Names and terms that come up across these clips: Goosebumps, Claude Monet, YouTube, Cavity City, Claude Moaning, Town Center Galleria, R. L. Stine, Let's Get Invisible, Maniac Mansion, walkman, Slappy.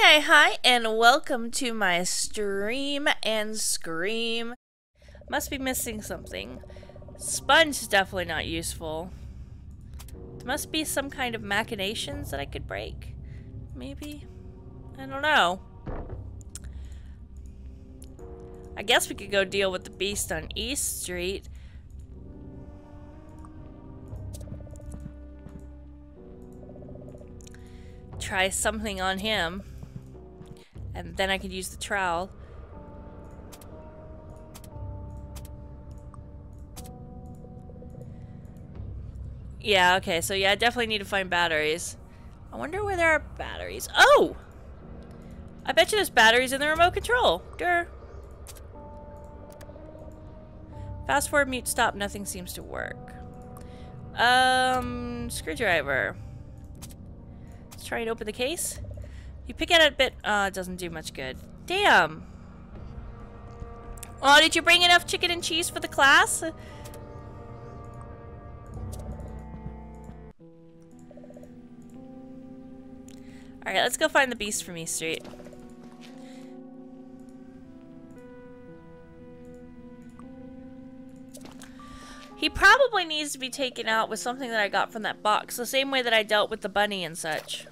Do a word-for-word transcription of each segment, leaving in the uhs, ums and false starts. Hi, hi, hi, and welcome to my stream and scream. Must be missing something. Sponge is definitely not useful. There must be some kind of machinations that I could break. Maybe? I don't know. I guess we could go deal with the beast on East Street. Try something on him. And then I could use the trowel. Yeah, okay, so yeah, I definitely need to find batteries. I wonder where there are batteries. Oh! I bet you there's batteries in the remote control. Durr. Fast forward, mute, stop, nothing seems to work. Um, screwdriver. Let's try and open the case. You pick at it a bit, uh, it doesn't do much good. Damn! Oh, did you bring enough chicken and cheese for the class? Alright, let's go find the beast from East Street. He probably needs to be taken out with something that I got from that box, the same way that I dealt with the bunny and such.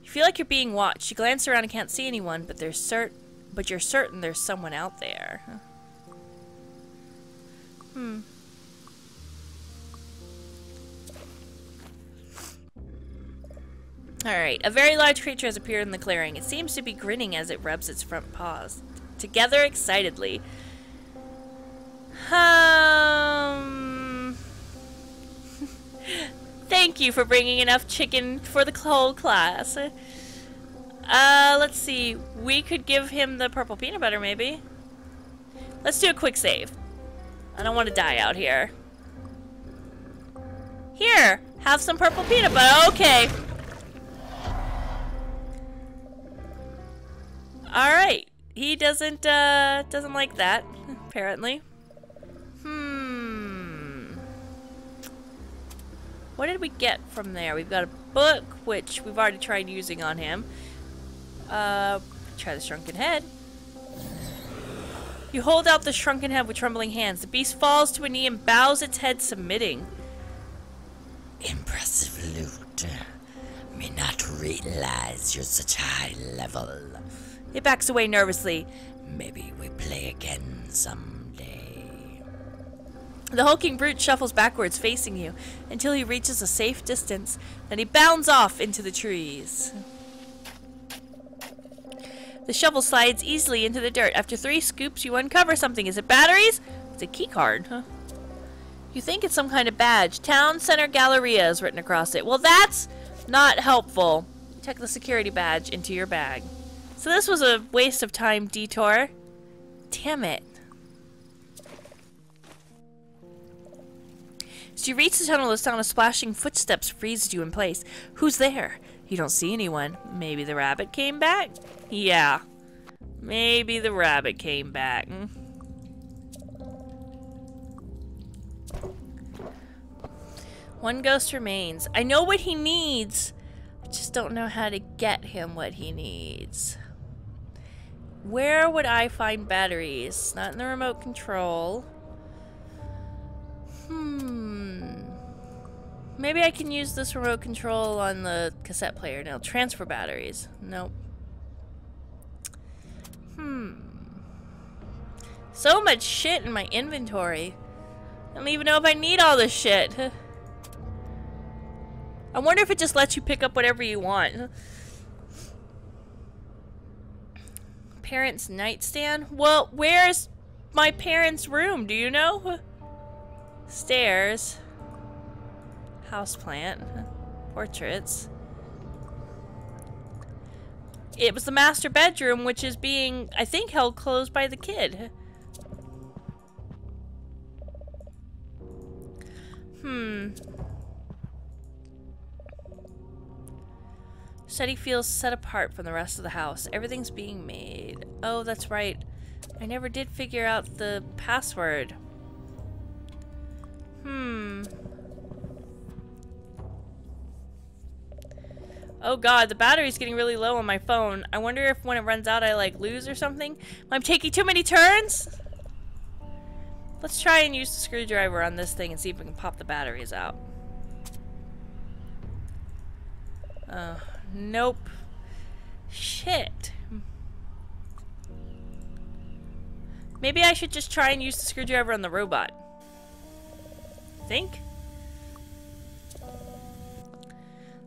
You feel like you're being watched. You glance around and can't see anyone, but there's cert- but you're certain there's someone out there. Hmm. Alright, a very large creature has appeared in the clearing. It seems to be grinning as it rubs its front paws together excitedly. Um... Thank you for bringing enough chicken for the whole class. Uh, let's see. We could give him the purple peanut butter, maybe. Let's do a quick save. I don't want to die out here. Here! Have some purple peanut butter. Okay. Alright, he doesn't, uh, doesn't like that, apparently. Hmm. What did we get from there? We've got a book, which we've already tried using on him. Uh, try the shrunken head. You hold out the shrunken head with trembling hands. The beast falls to a knee and bows its head, submitting. Impressive loot. May not realize you're such high level. It backs away nervously. Maybe we play again someday. The hulking brute shuffles backwards, facing you, until he reaches a safe distance. Then he bounds off into the trees. The shovel slides easily into the dirt. After three scoops, you uncover something. Is it batteries? It's a key card, huh? You think it's some kind of badge. Town Center Galleria is written across it. Well, that's not helpful. Check the security badge into your bag. So this was a waste of time detour. Damn it. As you reach the tunnel, the sound of splashing footsteps freezes you in place. Who's there? You don't see anyone. Maybe the rabbit came back? Yeah. Maybe the rabbit came back. One ghost remains. I know what he needs. I just don't know how to get him what he needs. Where would I find batteries? Not in the remote control. Hmm. Maybe I can use this remote control on the cassette player now. Transfer batteries. Nope. Hmm. So much shit in my inventory. I don't even know if I need all this shit. I wonder if it just lets you pick up whatever you want. Parents' nightstand? Well, where's my parents' room? Do you know? Stairs. Houseplant. Portraits. It was the master bedroom, which is being, I think, held closed by the kid. Hmm. Study feels set apart from the rest of the house. Everything's being made. Oh, that's right. I never did figure out the password. Hmm. Oh god, the battery's getting really low on my phone. I wonder if when it runs out I like lose or something. I'm taking too many turns? Let's try and use the screwdriver on this thing and see if we can pop the batteries out. Uh, nope. Shit. Maybe I should just try and use the screwdriver on the robot. Think?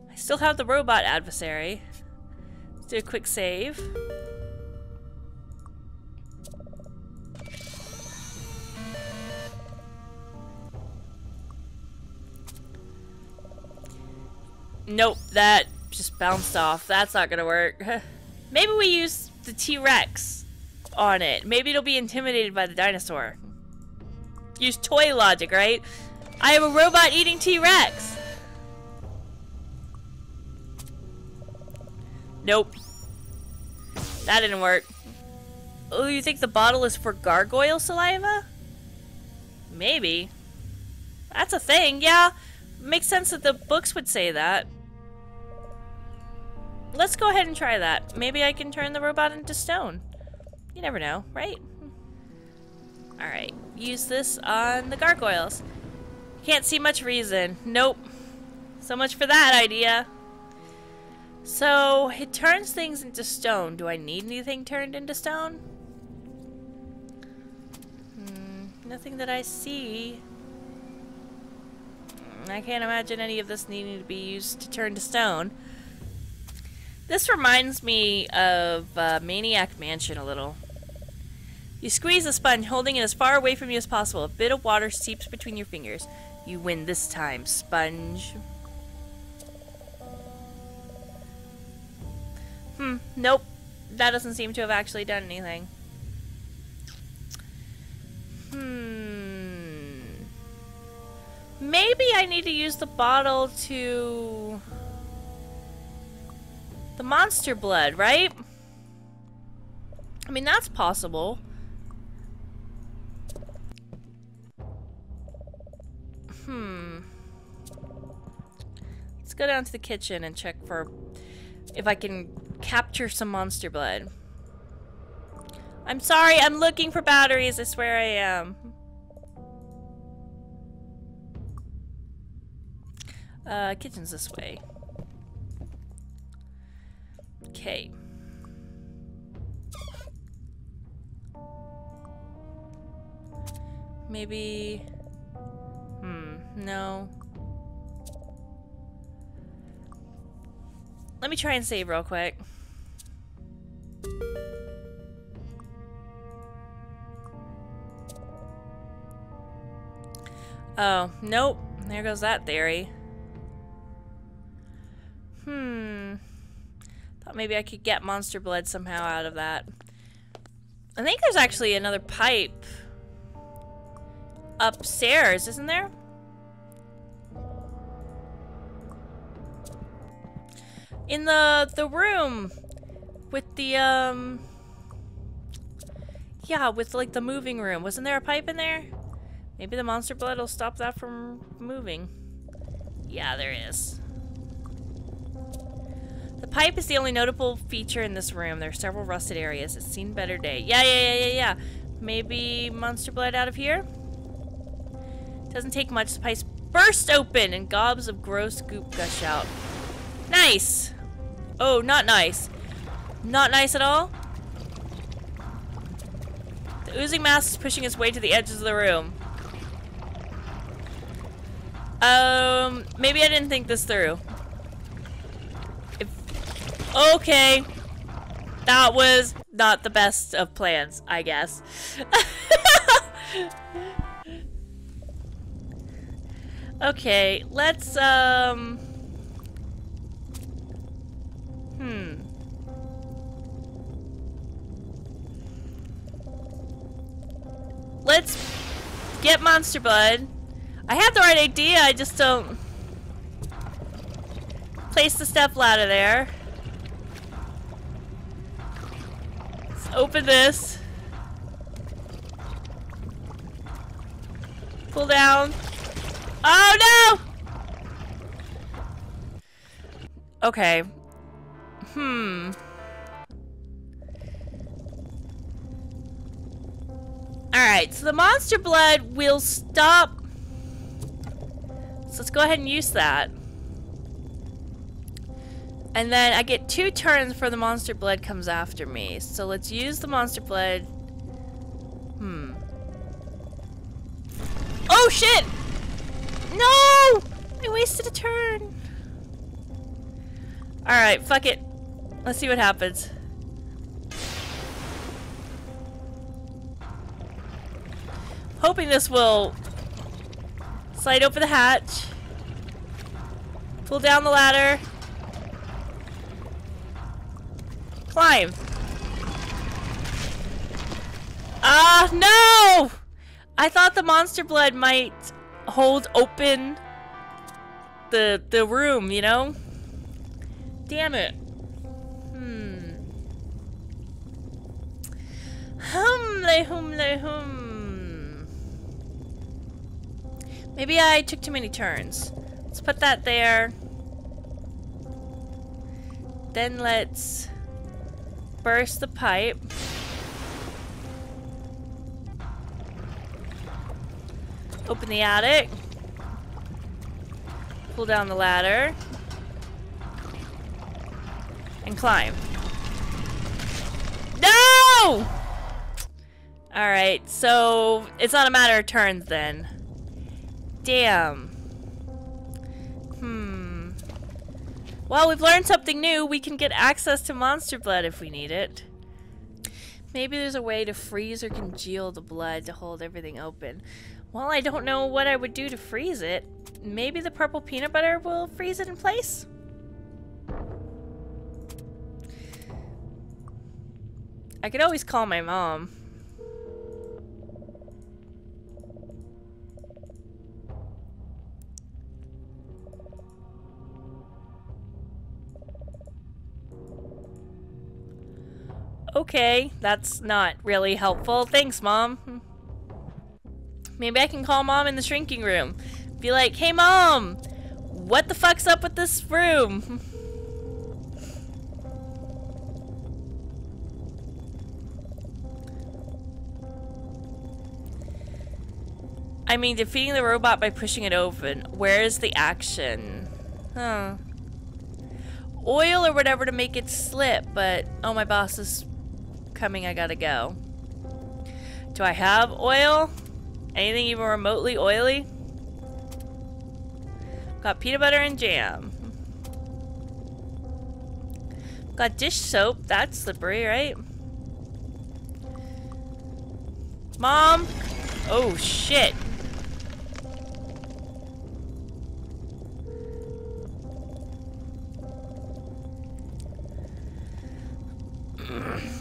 I still have the robot adversary. Let's do a quick save. Nope, that just bounced off. That's not gonna work. Maybe we use the T-Rex on it. Maybe it'll be intimidated by the dinosaur. Use toy logic, right? I am a robot eating T-Rex! Nope. That didn't work. Oh, you think the bottle is for gargoyle saliva? Maybe. That's a thing, yeah. Makes sense that the books would say that. Let's go ahead and try that. Maybe I can turn the robot into stone. You never know, right? Alright, use this on the gargoyles. Can't see much reason. Nope. So much for that idea. So, it turns things into stone. Do I need anything turned into stone? Hmm, nothing that I see. I can't imagine any of this needing to be used to turn to stone. This reminds me of uh, Maniac Mansion a little. You squeeze a sponge, holding it as far away from you as possible. A bit of water seeps between your fingers. You win this time, sponge. Hmm, nope. That doesn't seem to have actually done anything. Hmm. Maybe I need to use the bottle to... the monster blood, right? I mean, that's possible. Hmm. Let's go down to the kitchen and check for if I can capture some monster blood. I'm sorry, I'm looking for batteries, I swear I am. Uh, kitchen's this way. Okay. Maybe... Hmm, no. Let me try and save real quick. Oh, nope. There goes that theory. Hmm. Thought maybe I could get monster blood somehow out of that. I think there's actually another pipe upstairs, isn't there? In the the room with the um yeah, with like the moving room. Wasn't there a pipe in there? Maybe the monster blood will stop that from moving. Yeah, there is. The pipe is the only notable feature in this room. There are several rusted areas. It's seen better day. Yeah, yeah, yeah, yeah, yeah. Maybe monster blood out of here? Doesn't take much. The pipes burst open and gobs of gross goop gush out. Nice! Oh, not nice. Not nice at all. The oozing mass is pushing its way to the edges of the room. Um, maybe I didn't think this through. If, okay. That was not the best of plans, I guess. Okay, let's, um... Hmm. Let's get monster blood. I have the right idea, I just don't... Place the step ladder there. open this. Pull down. Oh no! Okay. Hmm. Alright, so the monster blood will stop. So let's go ahead and use that. And then I get two turns before the monster blood comes after me. So let's use the monster blood. Hmm. Oh shit! No! I wasted a turn. Alright, fuck it. Let's see what happens. Hoping this will slide open the hatch. Pull down the ladder. Climb. Ah, no! I thought the monster blood might hold open the the room, you know? Damn it. Hmm. Hum lay hum lay hum. Maybe I took too many turns. Let's put that there. Then let's burst the pipe. Open the attic. Pull down the ladder. And climb. No! Alright, so it's not a matter of turns then. Damn. Hmm. Well, we've learned something new. We can get access to monster blood if we need it. Maybe there's a way to freeze or congeal the blood to hold everything open. Well, I don't know what I would do to freeze it. Maybe the purple peanut butter will freeze it in place? I could always call my mom. Okay, that's not really helpful. Thanks, Mom. Maybe I can call Mom in the shrinking room. Be like, hey, Mom! What the fuck's up with this room? I mean, defeating the robot by pushing it open. Where's the action? Huh. Oil or whatever to make it slip, but... Oh, my boss is... coming, I gotta go. Do I have oil? Anything even remotely oily? Got peanut butter and jam. Got dish soap. That's slippery, right? Mom! Oh, shit.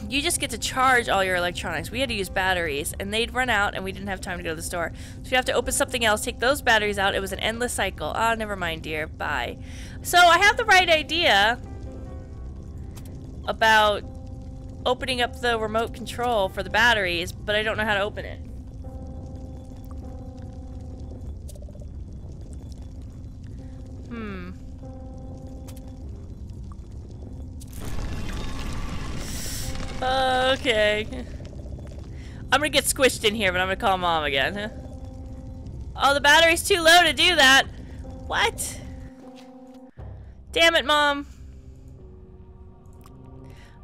You just get to charge all your electronics. We had to use batteries, and they'd run out, and we didn't have time to go to the store. So we'd have to open something else, take those batteries out. It was an endless cycle. Ah, never mind, dear. Bye. So I have the right idea about opening up the remote control for the batteries, but I don't know how to open it. Hmm. Okay. I'm gonna get squished in here, but I'm gonna call Mom again. Huh? Oh, the battery's too low to do that. What? Damn it, Mom.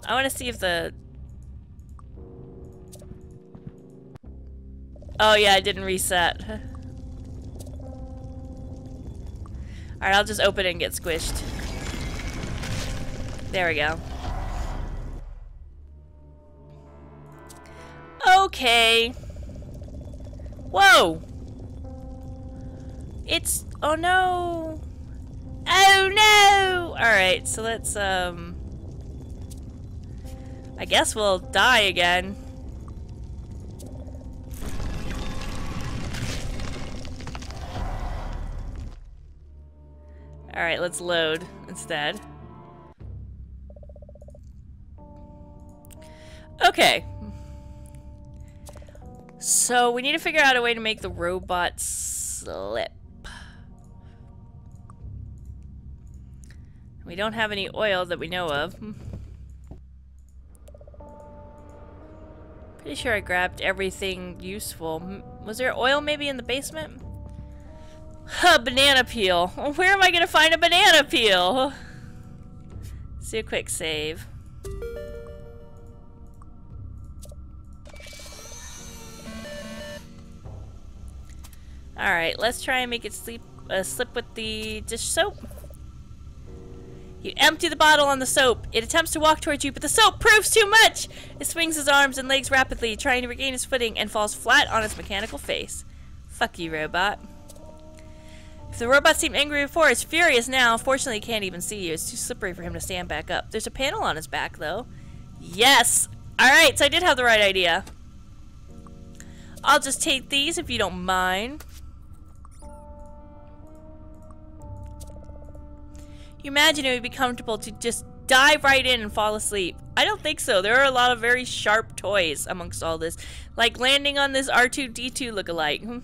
I wanna see if the... Oh yeah, I didn't reset. Alright, I'll just open it and get squished. There we go. Okay. Whoa. It's... Oh, no. Oh, no. Alright, so let's, um... I guess we'll die again. Alright, let's load instead. Okay. So we need to figure out a way to make the robot slip. We don't have any oil that we know of. Pretty sure I grabbed everything useful. Was there oil maybe in the basement? Huh, banana peel. Where am I gonna find a banana peel? Let's do a quick save. Alright, let's try and make it sleep, uh, slip with the dish soap. You empty the bottle on the soap. It attempts to walk towards you, but the soap proves too much! It swings its arms and legs rapidly, trying to regain its footing, and falls flat on its mechanical face. Fuck you, robot. If the robot seemed angry before, it's furious now. Fortunately, it can't even see you. It's too slippery for him to stand back up. There's a panel on his back, though. Yes! Alright, so I did have the right idea. I'll just take these if you don't mind. You imagine it would be comfortable to just dive right in and fall asleep. I don't think so. There are a lot of very sharp toys amongst all this. Like landing on this R two D two lookalike.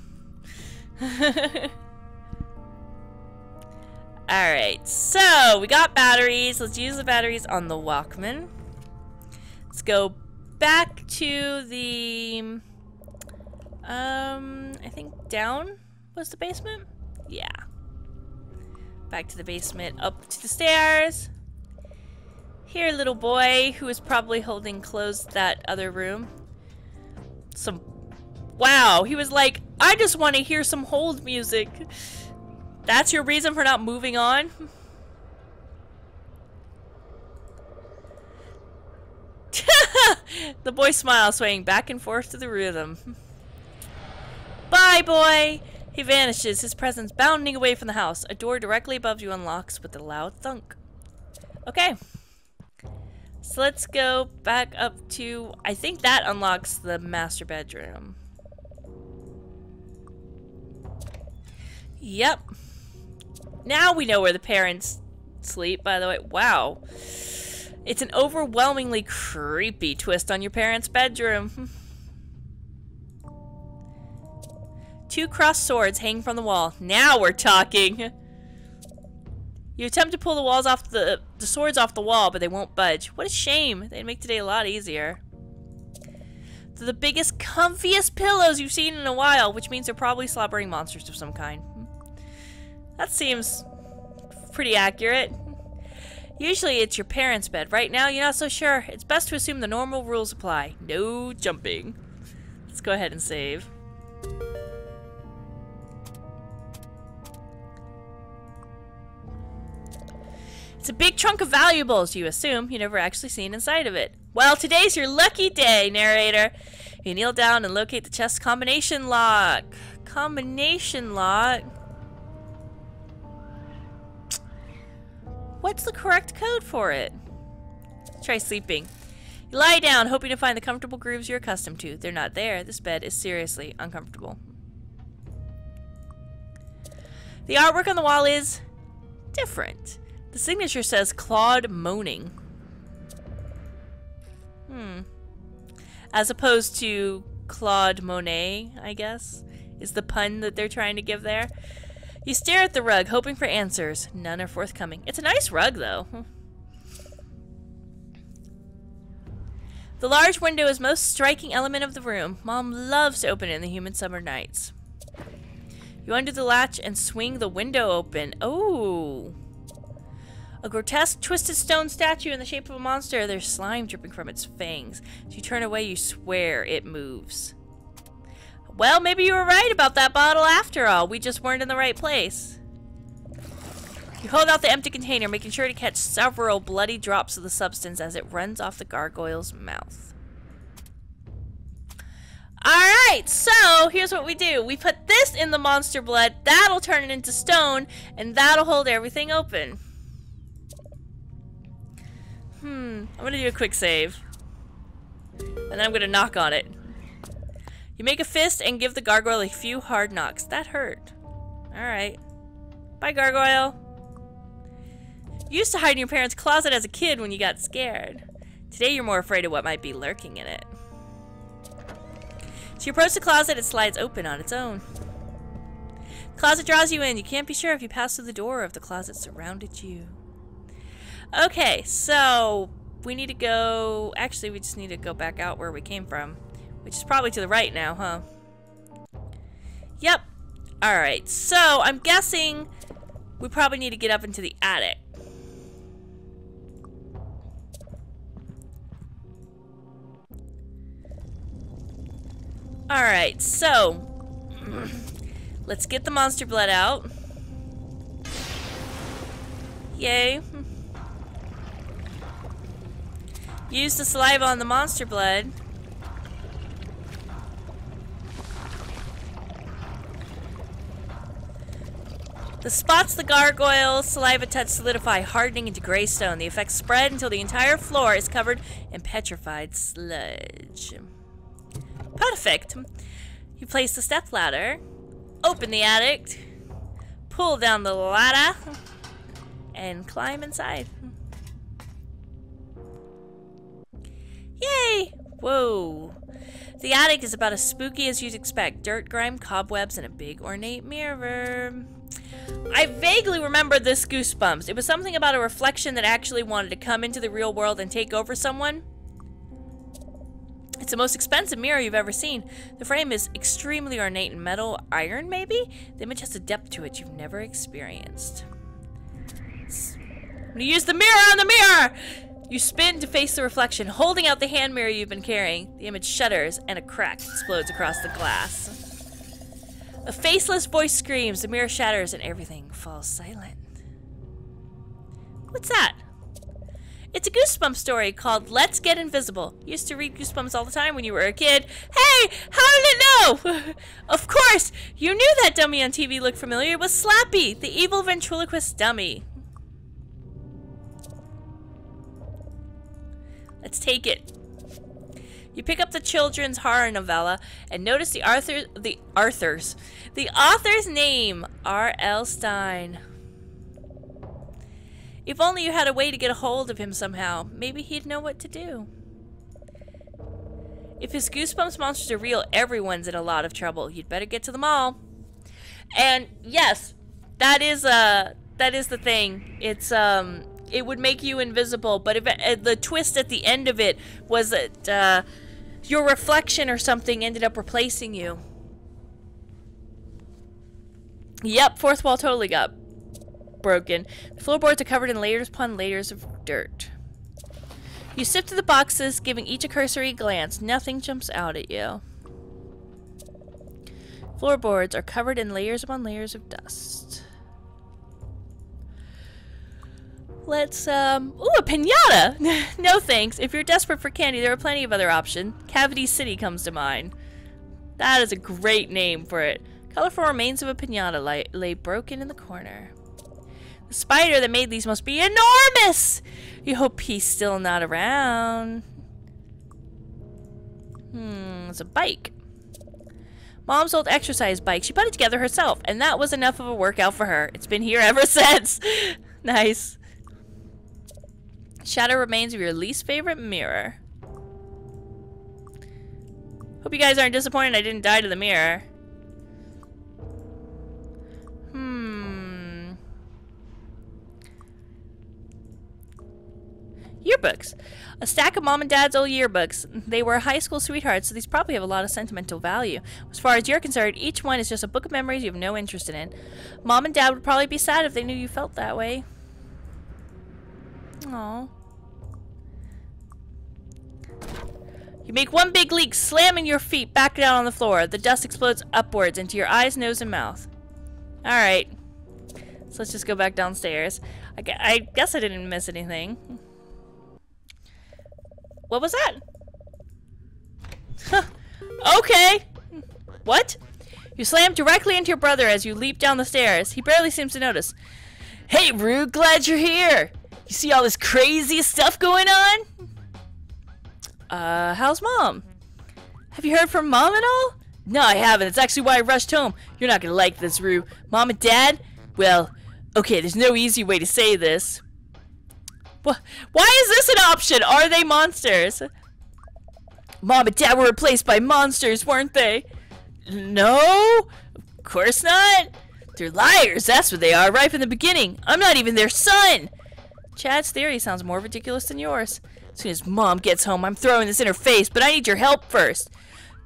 Alright, so we got batteries. Let's use the batteries on the Walkman. Let's go back to the... Um, I think down was the basement? Yeah. Back to the basement, up to the stairs. Here, little boy, who is probably holding closed that other room. Some... Wow, he was like, I just want to hear some hold music. That's your reason for not moving on? The boy smiles, swaying back and forth to the rhythm. Bye, boy! He vanishes, his presence bounding away from the house. A door directly above you unlocks with a loud thunk. Okay. So let's go back up to... I think that unlocks the master bedroom. Yep. Now we know where the parents sleep, by the way. Wow. It's an overwhelmingly creepy twist on your parents' bedroom. Two crossed swords hang from the wall. Now we're talking! You attempt to pull the walls off the, the swords off the wall, but they won't budge. What a shame! They'd make today a lot easier. They're the biggest, comfiest pillows you've seen in a while, which means they're probably slobbering monsters of some kind. That seems pretty accurate. Usually it's your parents' bed. Right now, you're not so sure. It's best to assume the normal rules apply. No jumping. Let's go ahead and save. It's a big trunk of valuables, you assume. You've never actually seen inside of it. Well, today's your lucky day, narrator. You kneel down and locate the chest combination lock. Combination lock? What's the correct code for it? Try sleeping. You lie down, hoping to find the comfortable grooves you're accustomed to. They're not there. This bed is seriously uncomfortable. The artwork on the wall is different. The signature says Claude Moaning. Hmm. As opposed to Claude Monet, I guess, is the pun that they're trying to give there. You stare at the rug, hoping for answers. None are forthcoming. It's a nice rug, though. The large window is the most striking element of the room. Mom loves to open it in the humid summer nights. You undo the latch and swing the window open. Oh. A grotesque, twisted stone statue in the shape of a monster. There's slime dripping from its fangs. As you turn away, you swear it moves. Well, maybe you were right about that bottle after all. We just weren't in the right place. You hold out the empty container, making sure to catch several bloody drops of the substance as it runs off the gargoyle's mouth. Alright, so here's what we do. We put this in the monster blood. That'll turn it into stone, and that'll hold everything open. Hmm, I'm gonna do a quick save. And then I'm gonna knock on it. You make a fist and give the gargoyle a few hard knocks. That hurt. Alright. Bye, gargoyle. You used to hide in your parents' closet as a kid when you got scared. Today you're more afraid of what might be lurking in it. So you approach the closet, it slides open on its own. The closet draws you in. You can't be sure if you pass through the door or if the closet surrounded you. Okay, so we need to go... Actually, we just need to go back out where we came from. Which is probably to the right now, huh? Yep. Alright, so I'm guessing we probably need to get up into the attic. Alright, so let's get the monster blood out. Yay. Use the saliva on the monster blood. The spots the gargoyle saliva touch solidify, hardening into gray stone. The effects spread until the entire floor is covered in petrified sludge. Perfect. You place the step ladder, open the attic, pull down the ladder, and climb inside. Yay! Whoa. The attic is about as spooky as you'd expect. Dirt, grime, cobwebs, and a big ornate mirror. I vaguely remember this Goosebumps. It was something about a reflection that actually wanted to come into the real world and take over someone. It's the most expensive mirror you've ever seen. The frame is extremely ornate in metal, iron maybe? The image has a depth to it you've never experienced. When you use the mirror on the mirror! You spin to face the reflection, holding out the hand mirror you've been carrying. The image shudders, and a crack explodes across the glass. A faceless voice screams, the mirror shatters, and everything falls silent. What's that? It's a Goosebumps story called Let's Get Invisible. You used to read Goosebumps all the time when you were a kid. Hey, how did it know? Of course, you knew that dummy on T V looked familiar. It was Slappy, the evil ventriloquist dummy. Let's take it. You pick up the children's horror novella and notice the Arthur, the Arthur's, the author's name, R. L. Stine. If only you had a way to get a hold of him somehow. Maybe he'd know what to do. If his Goosebumps monsters are real, everyone's in a lot of trouble. You'd better get to them all. And yes, that is uh, that is the thing. It's um, it would make you invisible, but if, uh, the twist at the end of it was that. Uh, Your reflection or something ended up replacing you. Yep, fourth wall totally got broken. The floorboards are covered in layers upon layers of dirt. You sift through the boxes, giving each a cursory glance. Nothing jumps out at you. Floorboards are covered in layers upon layers of dust. Let's, um, ooh, a piñata! No thanks. If you're desperate for candy, there are plenty of other options. Cavity City comes to mind. That is a great name for it. Colorful remains of a piñata lay, lay broken in the corner. The spider that made these must be enormous! You hope he's still not around. Hmm, it's a bike. Mom's old exercise bike. She put it together herself, and that was enough of a workout for her. It's been here ever since. Nice. Shadow remains of your least favorite mirror. Hope you guys aren't disappointed I didn't die to the mirror. Hmm. Yearbooks. A stack of mom and dad's old yearbooks. They were high school sweethearts, so these probably have a lot of sentimental value. As far as you're concerned, each one is just a book of memories you have no interest in. Mom and dad would probably be sad if they knew you felt that way. Aww. You make one big leap, slamming your feet back down on the floor. The dust explodes upwards into your eyes, nose, and mouth. Alright. So let's just go back downstairs. I, gu I guess I didn't miss anything. What was that? Huh. Okay. What? You slam directly into your brother as you leap down the stairs. He barely seems to notice. Hey, Rue, glad you're here. You see all this crazy stuff going on? Uh, how's Mom? Have you heard from Mom at all? No, I haven't. That's actually why I rushed home. You're not gonna like this, Rue. Mom and Dad? Well, okay, there's no easy way to say this. Why is this an option? Are they monsters? Mom and Dad were replaced by monsters, weren't they? No, of course not. They're liars, that's what they are, right from the beginning. I'm not even their son. Chad's theory sounds more ridiculous than yours. As soon as Mom gets home, I'm throwing this in her face, but I need your help first.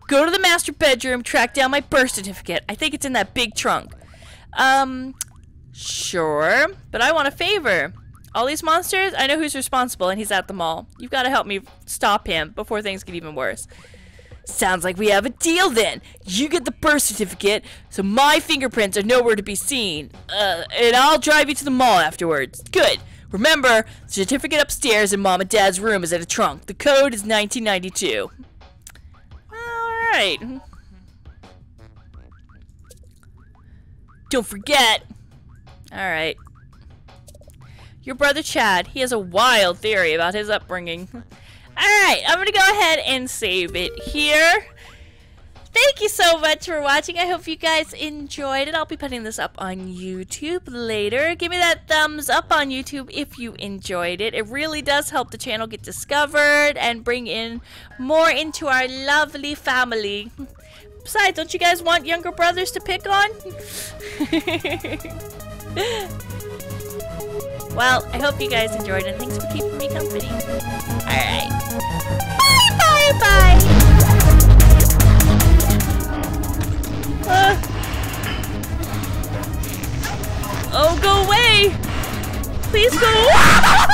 Go to the master bedroom, track down my birth certificate. I think it's in that big trunk. Um, sure, but I want a favor. All these monsters, I know who's responsible, and he's at the mall. You've got to help me stop him before things get even worse. Sounds like we have a deal then. You get the birth certificate, so my fingerprints are nowhere to be seen. Uh, and I'll drive you to the mall afterwards. Good. Remember, the certificate upstairs in Mom and Dad's room is in a trunk. The code is nineteen ninety-two. Alright. Don't forget. Alright. Your brother Chad, he has a wild theory about his upbringing. Alright, I'm going to go ahead and save it here. Thank you so much for watching. I hope you guys enjoyed it. I'll be putting this up on YouTube later. Give me that thumbs up on YouTube if you enjoyed it. It really does help the channel get discovered and bring in more into our lovely family. Besides, don't you guys want younger brothers to pick on? Well, I hope you guys enjoyed it. Thanks for keeping me company. Alright. Bye, bye, bye. Uh. Oh, go away! Please go away!